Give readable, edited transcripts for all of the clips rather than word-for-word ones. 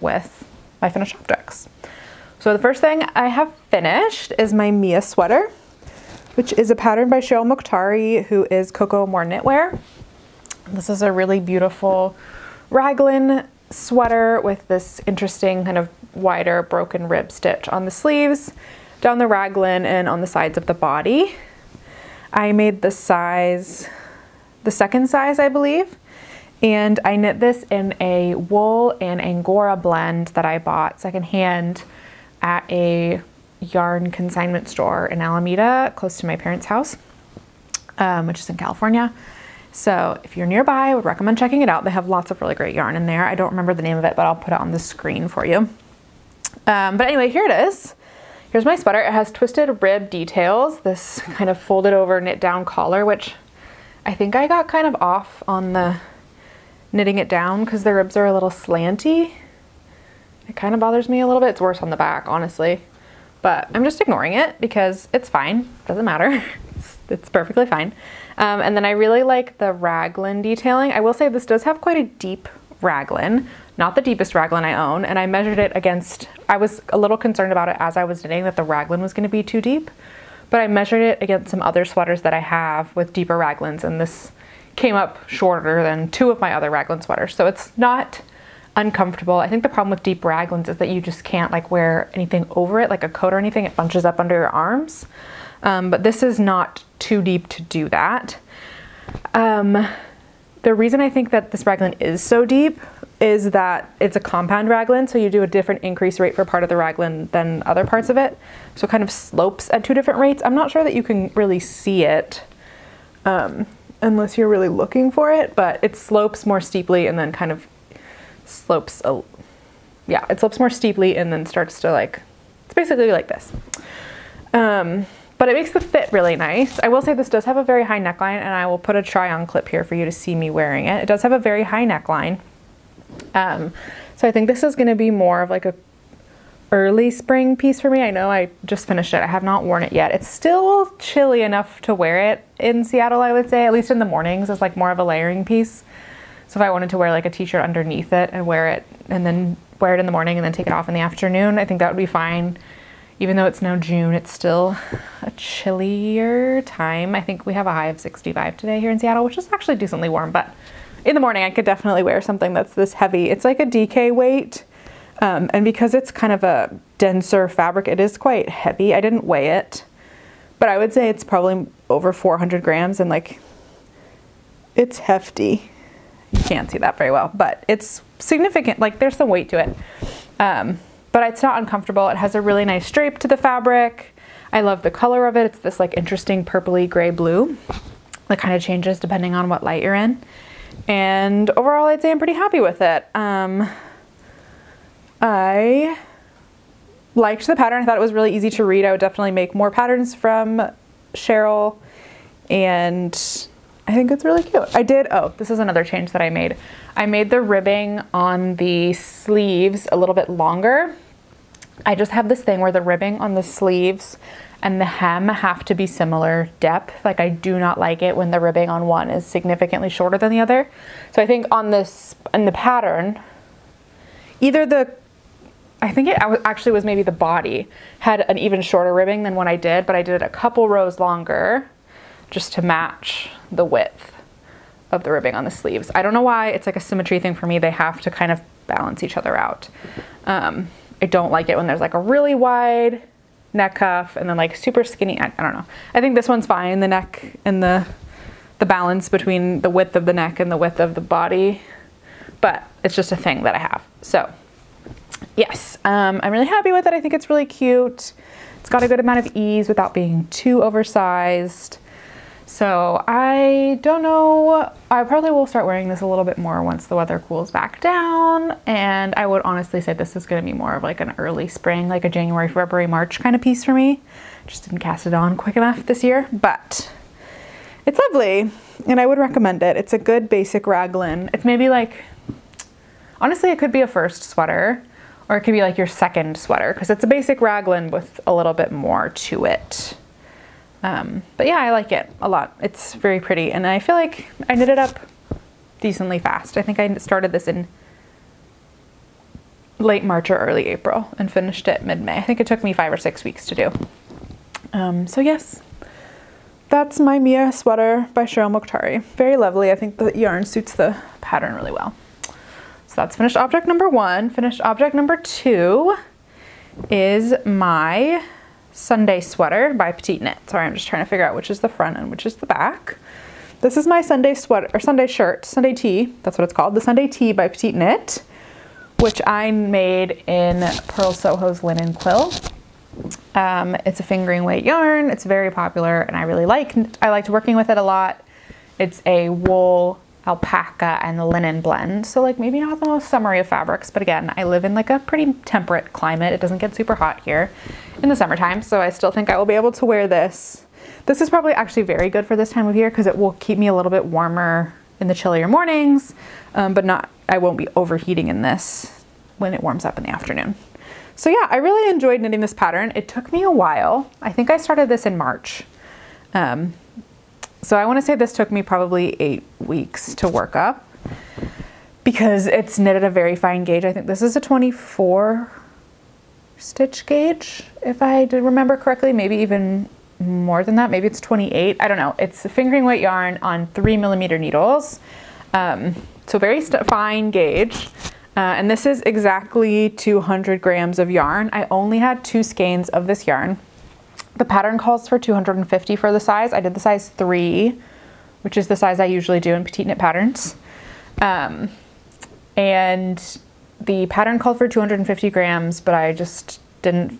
with my finished objects. So the first thing I have finished is my Mia sweater, which is a pattern by Cheryl Mokhtari, who is Coco More Knitwear. This is a really beautiful raglan sweater with this interesting kind of wider broken rib stitch on the sleeves, down the raglan, and on the sides of the body. I made the size, the second size, I believe, and I knit this in a wool and angora blend that I bought secondhand at a yarn consignment store in Alameda, close to my parents' house, which is in California. So if you're nearby, I would recommend checking it out. They have lots of really great yarn in there. I don't remember the name of it, but I'll put it on the screen for you. But anyway, here it is. Here's my sweater. It has twisted rib details, this kind of folded over knit down collar, which I think I got kind of off on the knitting it down because the ribs are a little slanty. It kind of bothers me a little bit. It's worse on the back, honestly. But I'm just ignoring it because it's fine. It doesn't matter. It's perfectly fine. And then I really like the raglan detailing. I will say this does have quite a deep raglan, not the deepest raglan I own, and I measured it against, I was a little concerned about it as I was knitting that the raglan was going to be too deep, but I measured it against some other sweaters that I have with deeper raglans, and this came up shorter than two of my other raglan sweaters, so it's not uncomfortable. I think the problem with deep raglans is that you just can't like wear anything over it, like a coat or anything. It bunches up under your arms. But this is not too deep to do that. The reason I think that this raglan is so deep is that it's a compound raglan, so you do a different increase rate for part of the raglan than other parts of it. So it kind of slopes at two different rates. I'm not sure that you can really see it unless you're really looking for it, but it slopes more steeply and then kind of slopes, yeah, it slopes more steeply and then starts to like, it's basically like this. But it makes the fit really nice. I will say this does have a very high neckline, and I will put a try on clip here for you to see me wearing it. It does have a very high neckline. So I think this is gonna be more of like a early spring piece for me. I know I just finished it. I have not worn it yet. It's still chilly enough to wear it in Seattle, I would say, at least in the mornings. It's like more of a layering piece. So if I wanted to wear like a t-shirt underneath it and wear it and then wear it in the morning and then take it off in the afternoon, I think that would be fine. Even though it's now June, it's still a chillier time. I think we have a high of 65 today here in Seattle, which is actually decently warm, but in the morning I could definitely wear something that's this heavy. It's like a DK weight, and because it's kind of a denser fabric, it is quite heavy. I didn't weigh it, but I would say it's probably over 400 grams, and like, it's hefty. You can't see that very well, but it's significant. Like, there's some weight to it. But it's not uncomfortable. It has a really nice drape to the fabric. I love the color of it. It's this like interesting purpley gray blue that kind of changes depending on what light you're in. And overall, I'd say I'm pretty happy with it. I liked the pattern. I thought it was really easy to read. I would definitely make more patterns from Cheryl, and I think it's really cute. I did, oh, this is another change that I made. I made the ribbing on the sleeves a little bit longer. I just have this thing where the ribbing on the sleeves and the hem have to be similar depth. Like, I do not like it when the ribbing on one is significantly shorter than the other. So I think on this, in the pattern, either the, I think it actually was maybe the body had an even shorter ribbing than what I did, but I did it a couple rows longer just to match the width of the ribbing on the sleeves. I don't know why, it's like a symmetry thing for me. They have to kind of balance each other out. I don't like it when there's like a really wide neck cuff and then like super skinny, I don't know. I think this one's fine, the neck and the balance between the width of the neck and the width of the body, but it's just a thing that I have. So yes, I'm really happy with it. I think it's really cute. It's got a good amount of ease without being too oversized. So I don't know, I probably will start wearing this a little bit more once the weather cools back down, and I would honestly say this is gonna be more of like an early spring, like a January, February, March kind of piece for me. Just didn't cast it on quick enough this year, but it's lovely and I would recommend it. It's a good basic raglan. It's maybe like, honestly, it could be a first sweater or it could be like your second sweater because it's a basic raglan with a little bit more to it. But yeah, I like it a lot. It's very pretty, and I feel like I knit it up decently fast. I think I started this in late March or early April and finished it mid-May. I think it took me 5 or 6 weeks to do. So yes, that's my Mia sweater by Cheryl Mokhtari. Very lovely. I think the yarn suits the pattern really well. So that's finished object number one. Finished object number two is my Sunday sweater by Petite Knit. Sorry, I'm just trying to figure out which is the front and which is the back. This is my Sunday sweater, or Sunday shirt, Sunday tee, that's what it's called, the Sunday tee by Petite Knit, which I made in Purl Soho's linen quill. It's a fingering weight yarn, it's very popular, and I really liked working with it a lot. It's a wool, alpaca, and linen blend, so like maybe not the most summery of fabrics, but again, I live in like a pretty temperate climate. It doesn't get super hot here in the summertime, so I still think I will be able to wear this. This is probably actually very good for this time of year because it will keep me a little bit warmer in the chillier mornings, but I won't be overheating in this when it warms up in the afternoon. So yeah, I really enjoyed knitting this pattern. It took me a while. I think I started this in March. So I want to say this took me probably 8 weeks to work up because it's knit at a very fine gauge. I think this is a 24 stitch gauge, if I did remember correctly, maybe even more than that, maybe it's 28, I don't know. It's a fingering weight yarn on 3mm needles, so very fine gauge, and this is exactly 200 grams of yarn. I only had 2 skeins of this yarn. The pattern calls for 250 for the size. I did the size 3, which is the size I usually do in Petite Knit patterns, and the pattern called for 250 grams, but I just didn't.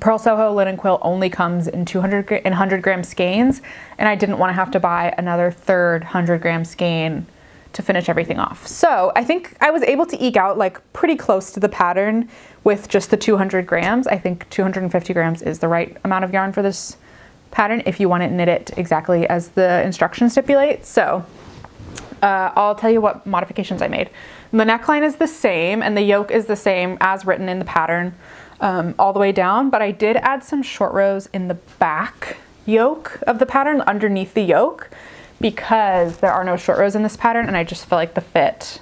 Purl Soho linen quill only comes in 100 gram skeins, and I didn't want to have to buy another third 100 gram skein to finish everything off. So I think I was able to eke out like pretty close to the pattern with just the 200 grams. I think 250 grams is the right amount of yarn for this pattern if you want to knit it exactly as the instructions stipulate. So I'll tell you what modifications I made. The neckline is the same and the yoke is the same as written in the pattern. All the way down, but I did add some short rows in the back yoke of the pattern, underneath the yoke, because there are no short rows in this pattern, and I just feel like the fit.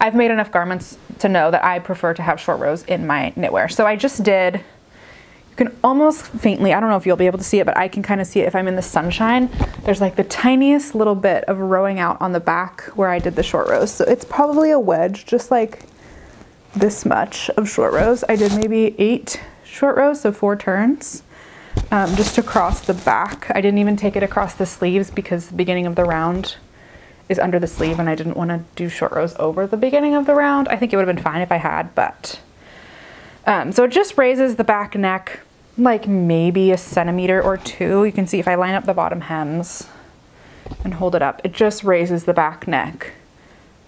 I've made enough garments to know that I prefer to have short rows in my knitwear. So I just did, you can almost faintly, I don't know if you'll be able to see it, but I can kind of see it if I'm in the sunshine. There's like the tiniest little bit of rowing out on the back where I did the short rows. So it's probably a wedge, just like this much of short rows. I did maybe 8 short rows, so 4 turns, just across the back. I didn't even take it across the sleeves because the beginning of the round is under the sleeve and I didn't want to do short rows over the beginning of the round. I think it would have been fine if I had, but. So it just raises the back neck like maybe 1 centimeter or 2. You can see if I line up the bottom hems and hold it up, it just raises the back neck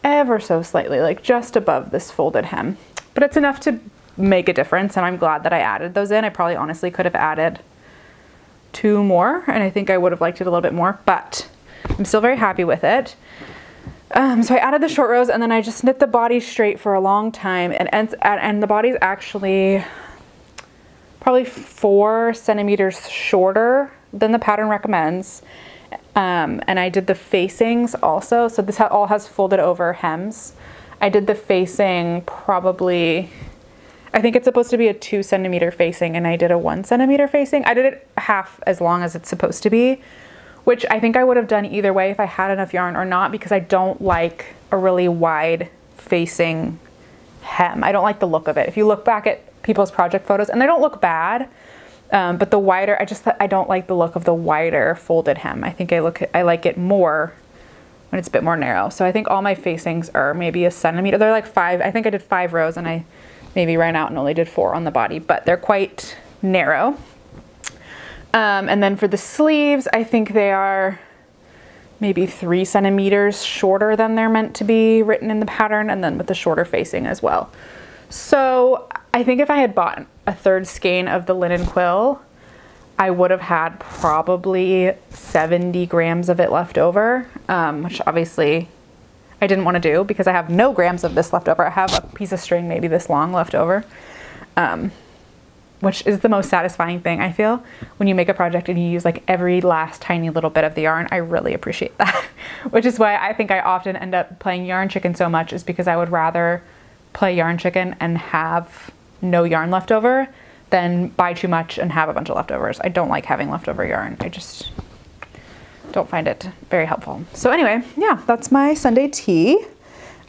ever so slightly, like just above this folded hem, but it's enough to make a difference, and I'm glad that I added those in. I probably honestly could have added 2 more, and I think I would have liked it a little bit more, but I'm still very happy with it. So I added the short rows, and then I just knit the body straight for a long time, and the body's actually probably 4 centimeters shorter than the pattern recommends. And I did the facings also, so this all has folded over hems. I did the facing probably, I think it's supposed to be a 2 centimeter facing, and I did a 1 centimeter facing. I did it half as long as it's supposed to be, which I think I would have done either way if I had enough yarn or not, because I don't like a really wide facing hem. I don't like the look of it. If you look back at people's project photos, and they don't look bad, but the wider, I don't like the look of the wider folded hem. I think I like it more when it's a bit more narrow. So I think all my facings are maybe 1 centimeter. They're like 5, I think I did 5 rows and I maybe ran out and only did 4 on the body, but they're quite narrow. And then for the sleeves, I think they are maybe 3 centimeters shorter than they're meant to be written in the pattern, and then with the shorter facing as well. So I think if I had bought a third skein of the linen quill, I would have had probably 70 grams of it left over, which obviously I didn't want to do because I have no grams of this left over. I have a piece of string maybe this long left over, which is the most satisfying thing I feel when you make a project and you use like every last tiny little bit of the yarn. I really appreciate that, which is why I think I often end up playing yarn chicken so much, is because I would rather play yarn chicken and have no yarn left over than buy too much and have a bunch of leftovers. I don't like having leftover yarn. I just don't find it very helpful. So anyway, yeah, that's my Sunday tea.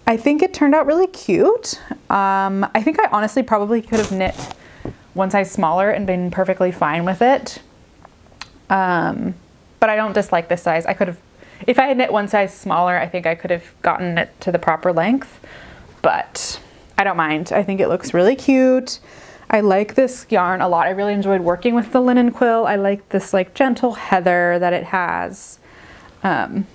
I think it turned out really cute. I think I honestly probably could have knit one size smaller and been perfectly fine with it. But I don't dislike this size. I could have, if I had knit one size smaller, I think I could have gotten it to the proper length, but I don't mind. I think it looks really cute. I like this yarn a lot. I really enjoyed working with the linen quill. I like this like gentle heather that it has. And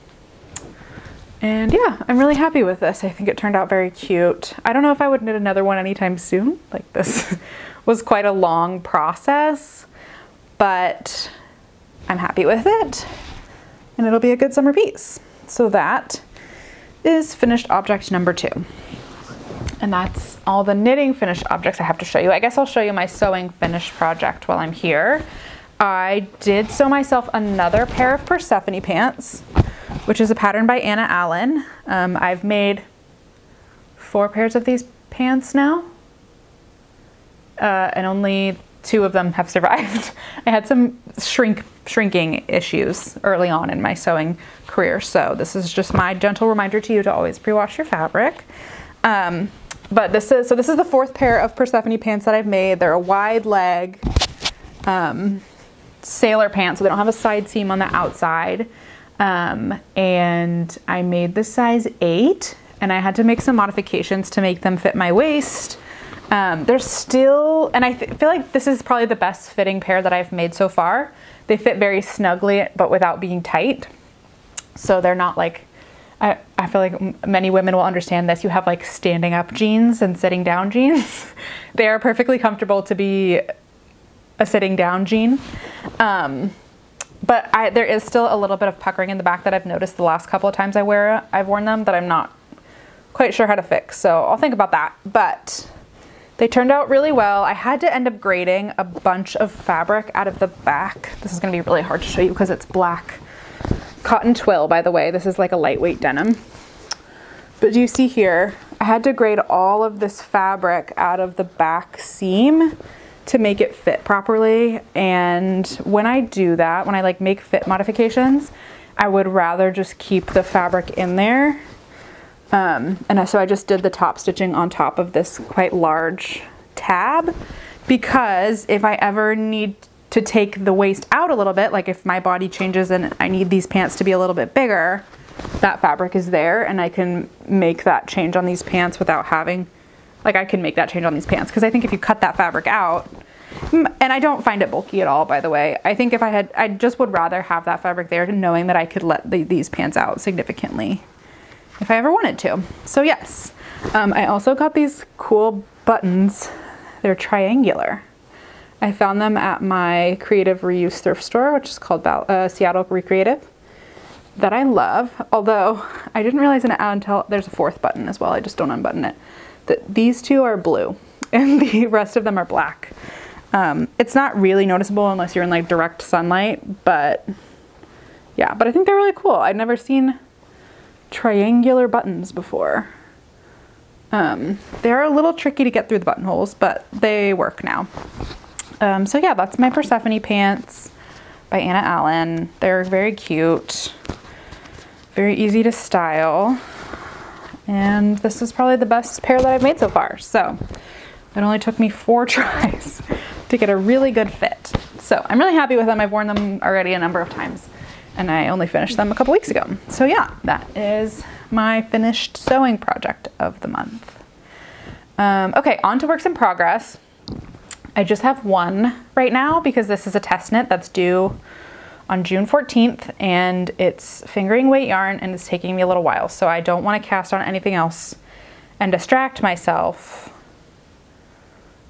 yeah, I'm really happy with this. I think it turned out very cute. I don't know if I would knit another one anytime soon. Like this was quite a long process, but I'm happy with it and it'll be a good summer piece. So that is finished object number 2. And that's all the knitting finished objects I have to show you. I guess I'll show you my sewing finished project while I'm here. I did sew myself another pair of Persephone pants, which is a pattern by Anna Allen. I've made 4 pairs of these pants now, and only 2 of them have survived. I had some shrinking issues early on in my sewing career, so this is just my gentle reminder to you to always pre-wash your fabric. But this is the 4th pair of Persephone pants that I've made. They're a wide leg sailor pants, so they don't have a side seam on the outside. And I made the size 8, and I had to make some modifications to make them fit my waist. They're still, and I feel like this is probably the best fitting pair that I've made so far. They fit very snugly, but without being tight. So they're not like, I feel like many women will understand this. You have like standing up jeans and sitting down jeans. They are perfectly comfortable to be a sitting down jean. But there is still a little bit of puckering in the back that I've noticed the last couple of times I've worn them that I'm not quite sure how to fix. So I'll think about that, but they turned out really well. I had to end up grading a bunch of fabric out of the back. This is gonna be really hard to show you because it's black cotton twill, by the way. This is like a lightweight denim. But do you see here, I had to grade all of this fabric out of the back seam to make it fit properly. And when I do that, when I like make fit modifications, I would rather just keep the fabric in there. And so I just did the top stitching on top of this quite large tab, because if I ever need to take the waist out a little bit, like if my body changes and I need these pants to be a little bit bigger, that fabric is there and I can make that change on these pants without having, like I can make that change on these pants. Because I think if you cut that fabric out, and I don't find it bulky at all, by the way, I think if I had, I just would rather have that fabric there knowing that I could let these pants out significantly if I ever wanted to. So yes, I also got these cool buttons. They're triangular. I found them at my Creative Reuse thrift store, which is called Seattle Recreative, that I love. Although I didn't realize until there's a 4th button as well. I just don't unbutton it. That these two are blue and the rest of them are black. It's not really noticeable unless you're in like direct sunlight, but yeah, but I think they're really cool. I'd never seen triangular buttons before. They're a little tricky to get through the buttonholes, but they work now. So yeah, that's my Persephone pants by Anna Allen. They're very cute, very easy to style. And this is probably the best pair that I've made so far. So it only took me 4 tries to get a really good fit. So I'm really happy with them. I've worn them already a number of times, and I only finished them a couple weeks ago. So yeah, that is my finished sewing project of the month. Okay, on to works in progress. I just have one right now because this is a test knit that's due on June 14th and it's fingering weight yarn and it's taking me a little while. So I don't want to cast on anything else and distract myself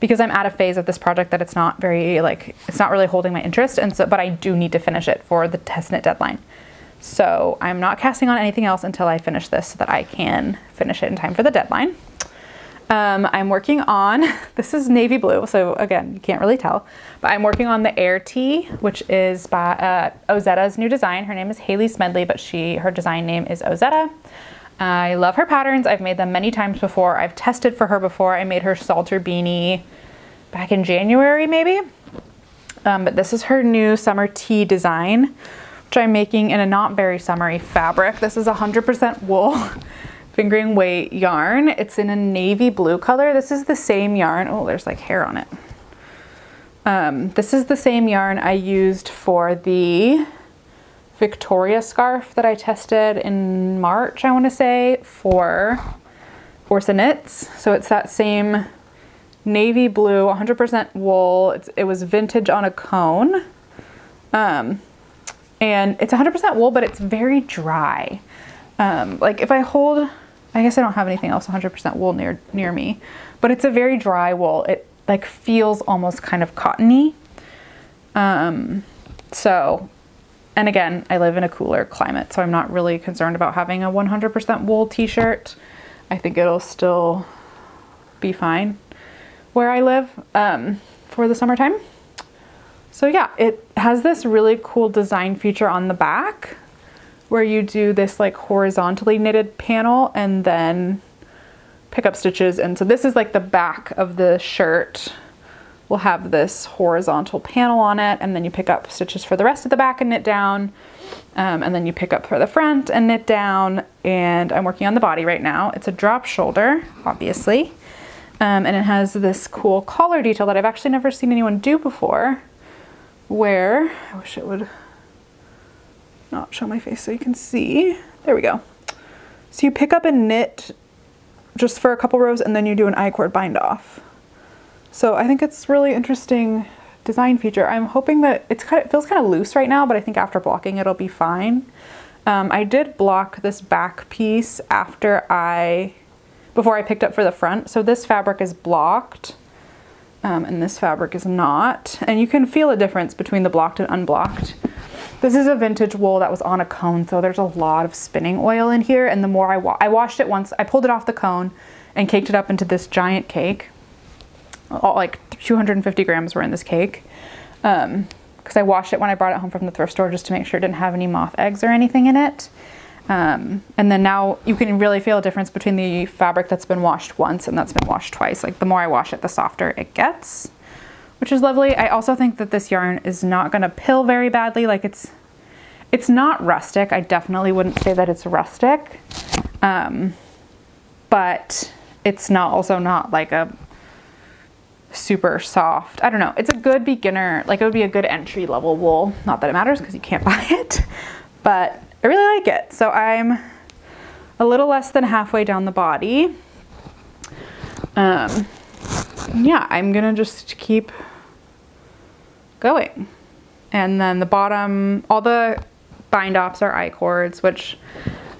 because I'm at a phase of this project that it's not very, like, it's not really holding my interest, and so, but I do need to finish it for the test knit deadline. So I'm not casting on anything else until I finish this so that I can finish it in time for the deadline. I'm working on, this is navy blue, so again, you can't really tell, but I'm working on the Air Tee, which is by Ozetta's new design. Her name is Hayley Smedley, but her design name is Ozetta. I love her patterns. I've made them many times before. I've tested for her before. I made her Salter Beanie back in January maybe. But this is her new Summer Tea design, which I'm making in a not very summery fabric. This is 100% wool, fingering weight yarn. It's in a navy blue color. This is the same yarn. Oh, there's like hair on it. This is the same yarn I used for the Victoria scarf that I tested in March, I want to say, for Orsa Knits. So it's that same navy blue, 100% wool. It was vintage on a cone. And it's 100% wool, but it's very dry. Like if I hold, I guess I don't have anything else 100% wool near me, but it's a very dry wool. It like feels almost kind of cottony. And again, I live in a cooler climate, so I'm not really concerned about having a 100% wool t-shirt. I think it'll still be fine where I live for the summertime. So yeah, it has this really cool design feature on the back where you do this like horizontally knitted panel and then pick up stitches. And so this is like the back of the shirt. We'll have this horizontal panel on it, and then you pick up stitches for the rest of the back and knit down, and then you pick up for the front and knit down. And I'm working on the body right now. It's a drop shoulder, obviously, and it has this cool collar detail that I've actually never seen anyone do before, where I wish it would not show my face so you can see. There we go. So you pick up and knit just for a couple rows, and then you do an I-cord bind off. So I think it's really interesting design feature. I'm hoping that it feels kind of loose right now, but I think after blocking it'll be fine. I did block this back piece before I picked up for the front. So this fabric is blocked and this fabric is not. And you can feel a difference between the blocked and unblocked. This is a vintage wool that was on a cone, so there's a lot of spinning oil in here. And the more I washed it once, I pulled it off the cone and caked it up into this giant cake. All, like 250 grams were in this cake, because I washed it when I brought it home from the thrift store just to make sure it didn't have any moth eggs or anything in it. And then now you can really feel a difference between the fabric that's been washed once and that's been washed twice. Like the more I wash it, the softer it gets, which is lovely. I also think that this yarn is not going to pill very badly. Like it's not rustic. I definitely wouldn't say that it's rustic, but it's also not like a super soft. I don't know. It's a good beginner, like it would be a good entry level wool. Not that it matters because you can't buy it, but I really like it. So I'm a little less than halfway down the body. Yeah, I'm gonna just keep going. And then the bottom, all the bind offs are I-cords, which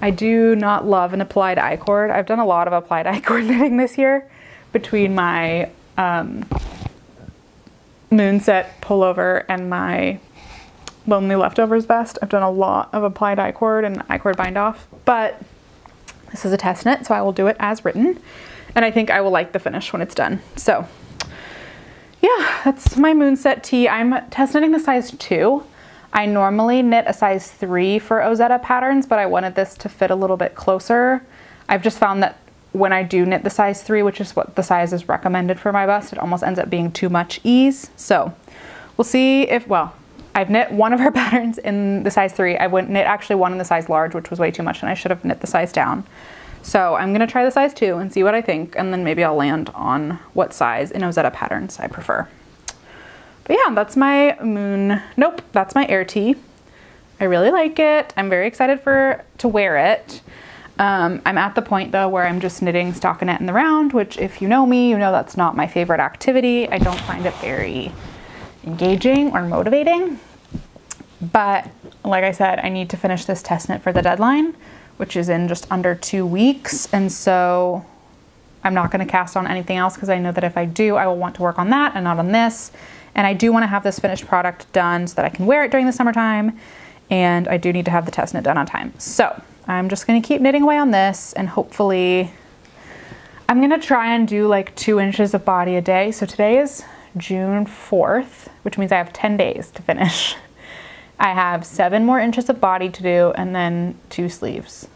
I do not love an applied I-cord. I've done a lot of applied I-cord knitting this year between my Moonset pullover and my Lonely Leftovers vest. I've done a lot of applied I-cord and I-cord bind off, but this is a test knit, so I will do it as written. And I think I will like the finish when it's done. So yeah, that's my Moonset tee. I'm test knitting the size 2. I normally knit a size 3 for Ozetta patterns, but I wanted this to fit a little bit closer. I've just found that when I do knit the size 3, which is what the size is recommended for my bust, it almost ends up being too much ease. So we'll see if, well, I've knit one of her patterns in the size 3. I wouldn't knit actually one in the size large, which was way too much, and I should have knit the size down. So I'm gonna try the size 2 and see what I think, and then maybe I'll land on what size in Ozetta patterns I prefer. But yeah, that's my air tee. I really like it. I'm very excited to wear it. I'm at the point though where I'm just knitting stockinette in the round, which if you know me, you know that's not my favorite activity. I don't find it very engaging or motivating. But like I said, I need to finish this test knit for the deadline, which is in just under 2 weeks. And so I'm not going to cast on anything else because I know that if I do, I will want to work on that and not on this. And I do want to have this finished product done so that I can wear it during the summertime. And I do need to have the test knit done on time. So I'm just gonna keep knitting away on this, and hopefully I'm gonna try and do like 2 inches of body a day. So today is June 4th, which means I have 10 days to finish. I have 7 more inches of body to do and then 2 sleeves.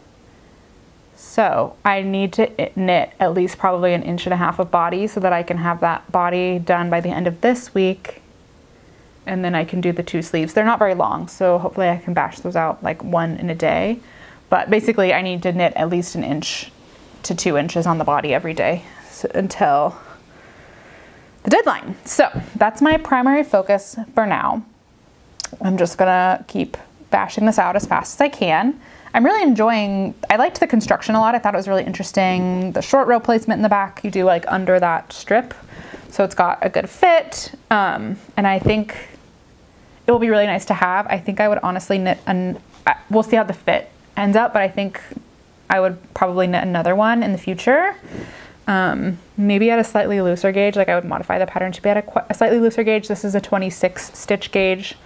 So I need to knit at least probably 1.5 inches of body so that I can have that body done by the end of this week. And then I can do the 2 sleeves. They're not very long, so hopefully I can bash those out like 1 in a day. But basically I need to knit at least 1 to 2 inches on the body every day until the deadline. So that's my primary focus for now. I'm just gonna keep bashing this out as fast as I can. I'm really enjoying, I liked the construction a lot. I thought it was really interesting. The short row placement in the back, you do like under that strip. So it's got a good fit. And I think it will be really nice to have. I think I would honestly knit, we'll see how the fit ends up, but I think I would probably knit another one in the future. Maybe at a slightly looser gauge, like I would modify the pattern to be at a slightly looser gauge. This is a 26 stitch gauge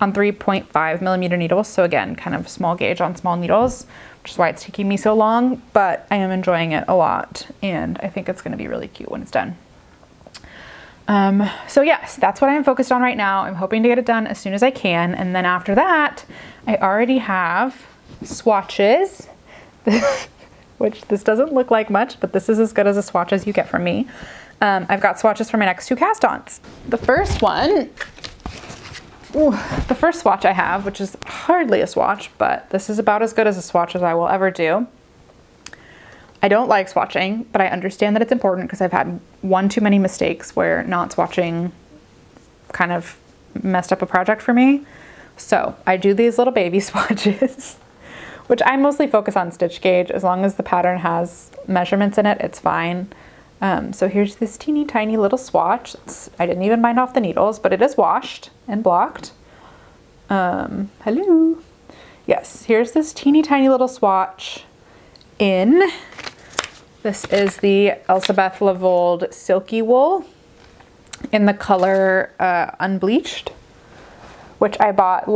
on 3.5mm needles. So again, kind of small gauge on small needles, which is why it's taking me so long, but I am enjoying it a lot. And I think it's gonna be really cute when it's done. So yes, that's what I'm focused on right now. I'm hoping to get it done as soon as I can. And then after that, I already have swatches, which this doesn't look like much, but this is as good as a swatch as you get from me. I've got swatches for my next 2 cast-ons. The first one, the first swatch I have, which is hardly a swatch, but this is about as good as a swatch as I will ever do. I don't like swatching, but I understand that it's important because I've had one too many mistakes where not swatching kind of messed up a project for me. So I do these little baby swatches, which I mostly focus on stitch gauge. As long as the pattern has measurements in it, it's fine. So here's this teeny tiny little swatch. I didn't even bind off the needles, but it is washed and blocked. Hello. Yes, here's this teeny tiny little swatch in. This is the Elsbeth Lavold Silky Wool in the color Unbleached, which I bought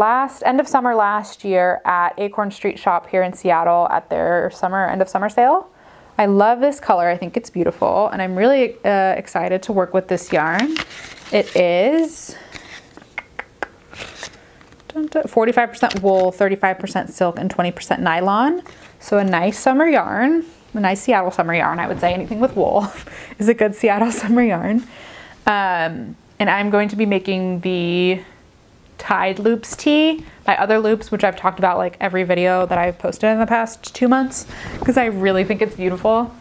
end of summer last year at Acorn Street Shop here in Seattle at their end of summer sale. I love this color. I think it's beautiful, and I'm really excited to work with this yarn. It is 45% wool, 35% silk, and 20% nylon. So a nice summer yarn. A nice Seattle summer yarn, I would say. Anything with wool is a good Seattle summer yarn. And I'm going to be making the Tied Loops tee by Other Loops, which I've talked about like every video that I've posted in the past 2 months, because I really think it's beautiful.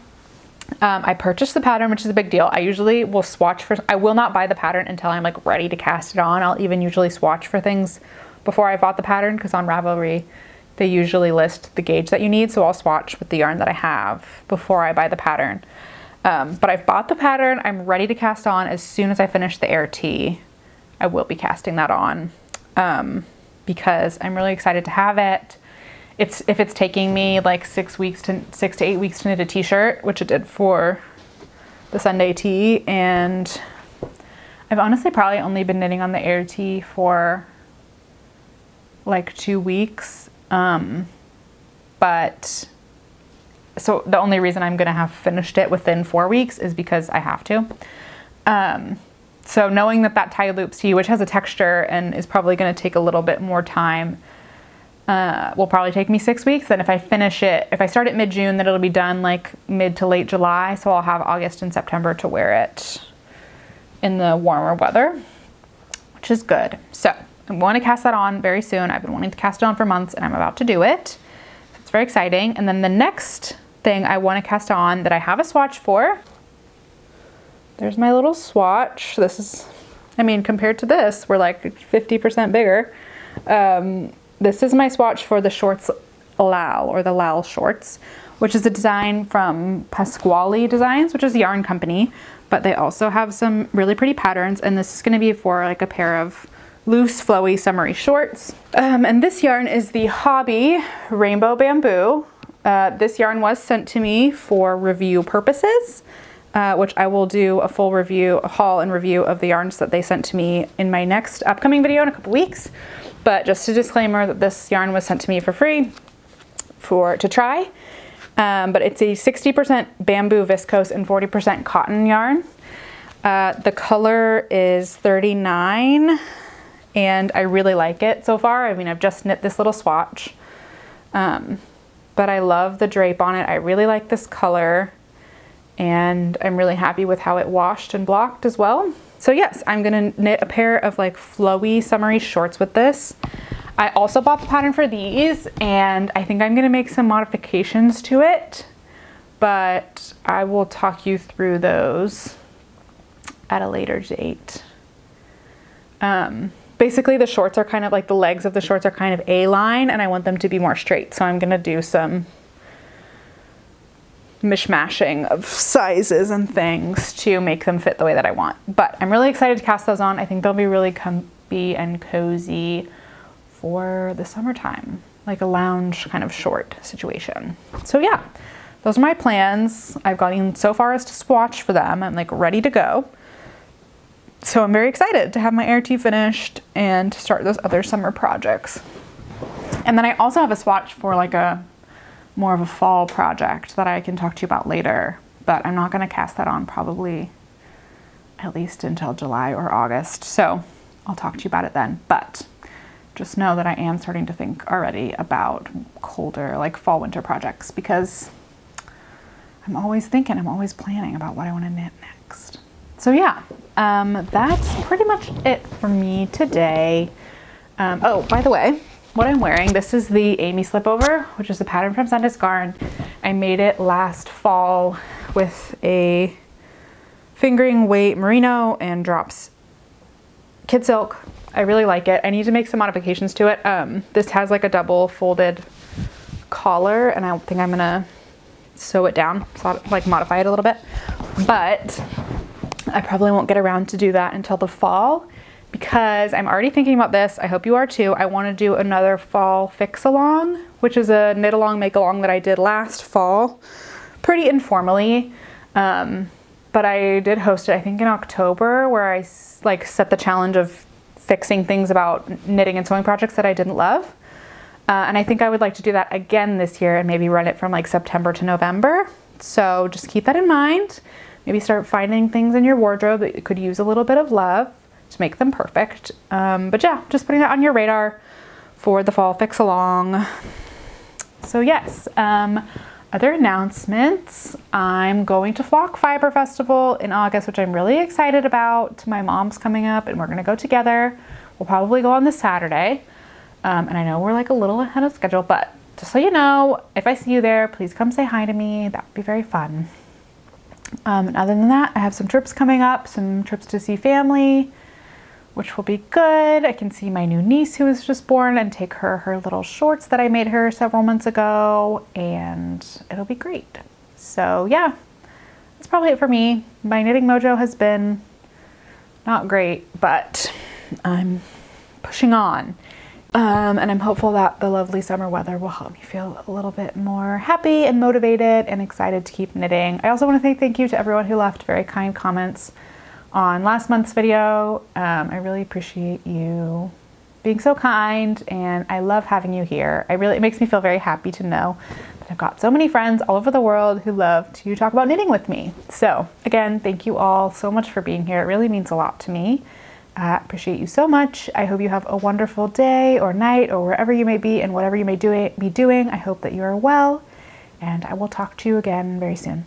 I purchased the pattern, which is a big deal. I usually will swatch for, I will not buy the pattern until I'm like ready to cast it on. I'll even usually swatch for things before I bought the pattern, because on Ravelry, they usually list the gauge that you need, so I'll swatch with the yarn that I have before I buy the pattern. But I've bought the pattern, I'm ready to cast on as soon as I finish the Air Tee. I will be casting that on because I'm really excited to have it. If it's taking me like 6 to 8 weeks to knit a t-shirt, which it did for the Sunday tee, and I've honestly probably only been knitting on the Air Tee for like 2 weeks. But so the only reason I'm gonna have finished it within 4 weeks is because I have to. So knowing that that Tied Loops tee, which has a texture and is probably gonna take a little bit more time, will probably take me 6 weeks. Then if I finish it, if I start it mid-June, then it'll be done like mid to late July. So I'll have August and September to wear it in the warmer weather, which is good. So I want to cast that on very soon. I've been wanting to cast it on for months, and I'm about to do it. So it's very exciting. And then the next thing I want to cast on that I have a swatch for, there's my little swatch. This is, I mean, compared to this, we're like 50% bigger. This is my swatch for the shorts Lal, or the Lal shorts, which is a design from Pasculi Designs, which is a yarn company, but they also have some really pretty patterns. And this is going to be for like a pair of loose, flowy, summery shorts. And this yarn is the Hobbii Rainbow Bamboo. This yarn was sent to me for review purposes, which I will do a full review, a haul and review of the yarns that they sent to me in my next upcoming video in a couple weeks. But just a disclaimer that this yarn was sent to me for free to try. But it's a 60% bamboo viscose and 40% cotton yarn. The color is 39. And I really like it so far. I mean, I've just knit this little swatch. but I love the drape on it. I really like this color, and I'm really happy with how it washed and blocked as well. So yes, I'm gonna knit a pair of like flowy summery shorts with this. I also bought the pattern for these, and I think I'm gonna make some modifications to it, but I will talk you through those at a later date. Basically the shorts are kind of like, the legs of the shorts are kind of A-line, and I want them to be more straight. So I'm gonna do some mishmashing of sizes and things to make them fit the way that I want. But I'm really excited to cast those on. I think they'll be really comfy and cozy for the summertime, like a lounge kind of short situation. So yeah, those are my plans. I've gotten so far as to swatch for them. I'm like ready to go. So I'm very excited to have my ART finished and to start those other summer projects. And then I also have a swatch for like a more of a fall project that I can talk to you about later, but I'm not gonna cast that on probably at least until July or August. So I'll talk to you about it then, but just know that I am starting to think already about colder, like fall winter projects, because I'm always thinking, I'm always planning about what I wanna knit next. So yeah, that's pretty much it for me today. Oh, by the way, what I'm wearing, this is the Amy Slipover, which is a pattern from Sunday's Garn. I made it last fall with a fingering weight merino and drops kid silk. I really like it. I need to make some modifications to it. This has like a double folded collar, and I think I'm gonna sew it down, like modify it a little bit, but I probably won't get around to do that until the fall, because I'm already thinking about this. I hope you are too. I want to do another fall fix-along, which is a knit-along, make-along that I did last fall, pretty informally. But I did host it, I think in October, where I like set the challenge of fixing things about knitting and sewing projects that I didn't love. And I think I would like to do that again this year and maybe run it from like September to November. So just keep that in mind. Maybe start finding things in your wardrobe that could use a little bit of love to make them perfect. But yeah, just putting that on your radar for the fall fix along. So yes, other announcements. I'm going to Flock Fiber Festival in August, which I'm really excited about. My mom's coming up and we're gonna go together. We'll probably go on this Saturday. And I know we're like a little ahead of schedule, but just so you know, if I see you there, please come say hi to me. That would be very fun. And other than that, I have some trips coming up, some trips to see family, which will be good. I can see my new niece who was just born and take her little shorts that I made her several months ago, and it'll be great. So yeah, that's probably it for me. My knitting mojo has been not great, but I'm pushing on. And I'm hopeful that the lovely summer weather will help me feel a little bit more happy and motivated and excited to keep knitting. I also want to say thank you to everyone who left very kind comments on last month's video. I really appreciate you being so kind, and I love having you here. It makes me feel very happy to know that I've got so many friends all over the world who love to talk about knitting with me. So again, thank you all so much for being here. It really means a lot to me. I appreciate you so much. I hope you have a wonderful day or night or wherever you may be and whatever you may be doing. I hope that you are well, and I will talk to you again very soon.